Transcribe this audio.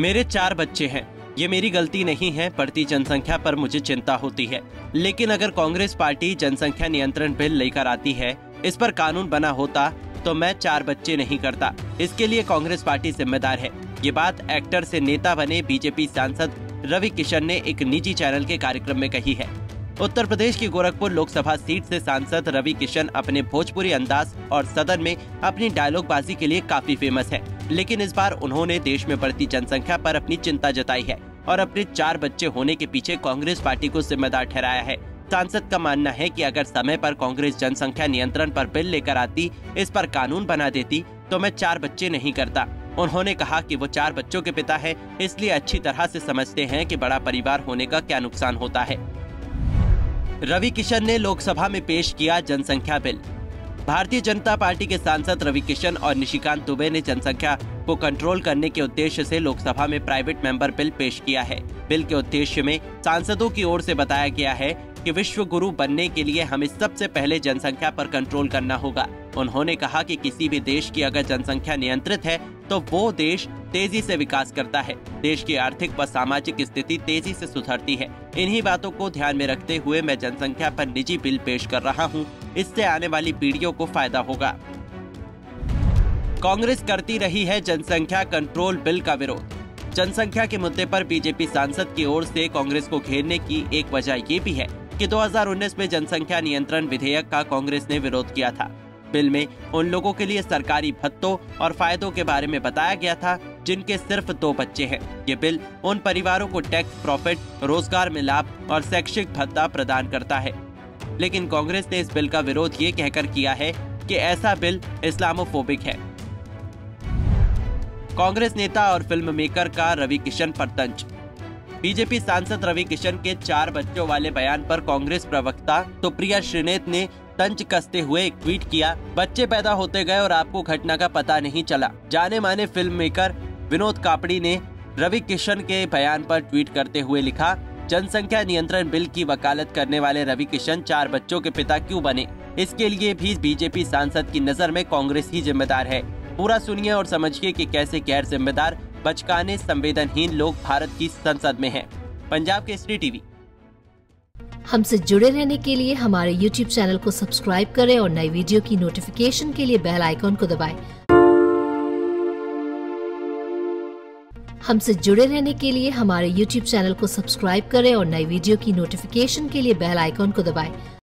मेरे 4 बच्चे हैं, ये मेरी गलती नहीं है। बढ़ती जनसंख्या पर मुझे चिंता होती है, लेकिन अगर कांग्रेस पार्टी जनसंख्या नियंत्रण बिल लेकर आती है, इस पर कानून बना होता तो मैं 4 बच्चे नहीं करता। इसके लिए कांग्रेस पार्टी जिम्मेदार है। ये बात एक्टर से नेता बने बीजेपी सांसद रवि किशन ने एक निजी चैनल के कार्यक्रम में कही है। उत्तर प्रदेश की गोरखपुर लोकसभा सीट से सांसद रवि किशन अपने भोजपुरी अंदाज और सदन में अपनी डायलॉगबाजी के लिए काफी फेमस है, लेकिन इस बार उन्होंने देश में बढ़ती जनसंख्या पर अपनी चिंता जताई है और अपने 4 बच्चे होने के पीछे कांग्रेस पार्टी को जिम्मेदार ठहराया है। सांसद का मानना है कि अगर समय पर कांग्रेस जनसंख्या नियंत्रण पर बिल लेकर आती, इस पर कानून बना देती तो मैं 4 बच्चे नहीं करता। उन्होंने कहा कि वो 4 बच्चों के पिता हैं, इसलिए अच्छी तरह से समझते हैं कि बड़ा परिवार होने का क्या नुकसान होता है। रवि किशन ने लोकसभा में पेश किया जनसंख्या बिल। भारतीय जनता पार्टी के सांसद रवि किशन और निशिकांत दुबे ने जनसंख्या को कंट्रोल करने के उद्देश्य से लोकसभा में प्राइवेट मेंबर बिल पेश किया है। बिल के उद्देश्य में सांसदों की ओर से बताया गया है कि विश्व गुरु बनने के लिए हमें सबसे पहले जनसंख्या पर कंट्रोल करना होगा। उन्होंने कहा कि किसी भी देश की अगर जनसंख्या नियंत्रित है तो वो देश तेजी से विकास करता है। देश की आर्थिक व सामाजिक स्थिति तेजी से सुधरती है। इन्हीं बातों को ध्यान में रखते हुए मैं जनसंख्या पर निजी बिल पेश कर रहा हूं। इससे आने वाली पीढ़ियों को फायदा होगा। कांग्रेस करती रही है जनसंख्या कंट्रोल बिल का विरोध। जनसंख्या के मुद्दे पर बीजेपी सांसद की ओर से कांग्रेस को घेरने की एक वजह ये भी है कि 2019 में जनसंख्या नियंत्रण विधेयक का कांग्रेस ने विरोध किया था। बिल में उन लोगों के लिए सरकारी भत्तों और फायदों के बारे में बताया गया था जिनके सिर्फ 2 बच्चे हैं। ये बिल उन परिवारों को टैक्स प्रॉफिट, रोजगार में लाभ और शैक्षिक भत्ता प्रदान करता है, लेकिन कांग्रेस ने इस बिल का विरोध ये कहकर किया है कि ऐसा बिल इस्लामोफोबिक है। कांग्रेस नेता और फिल्म मेकर का रवि किशन पर तंज। बीजेपी सांसद रवि किशन के 4 बच्चों वाले बयान पर कांग्रेस प्रवक्ता सुप्रिया श्रीनेत ने तंज कसते हुए एक ट्वीट किया, बच्चे पैदा होते गए और आपको घटना का पता नहीं चला। जाने माने फिल्म मेकर विनोद कापड़ी ने रवि किशन के बयान पर ट्वीट करते हुए लिखा, जनसंख्या नियंत्रण बिल की वकालत करने वाले रवि किशन 4 बच्चों के पिता क्यों बने? इसके लिए भी बीजेपी सांसद की नजर में कांग्रेस ही जिम्मेदार है। पूरा सुनिए और समझिए कि कैसे गैर जिम्मेदार, बचकाने, संवेदनहीन लोग भारत की संसद में हैं। पंजाब के श्री टीवी। हमसे जुड़े रहने के लिए हमारे YouTube चैनल को सब्सक्राइब करें और नई वीडियो की नोटिफिकेशन के लिए बेल आइकॉन को दबाएं। हमसे जुड़े रहने के लिए हमारे YouTube चैनल को सब्सक्राइब करें और नई वीडियो की नोटिफिकेशन के लिए बेल आइकॉन को दबाएं।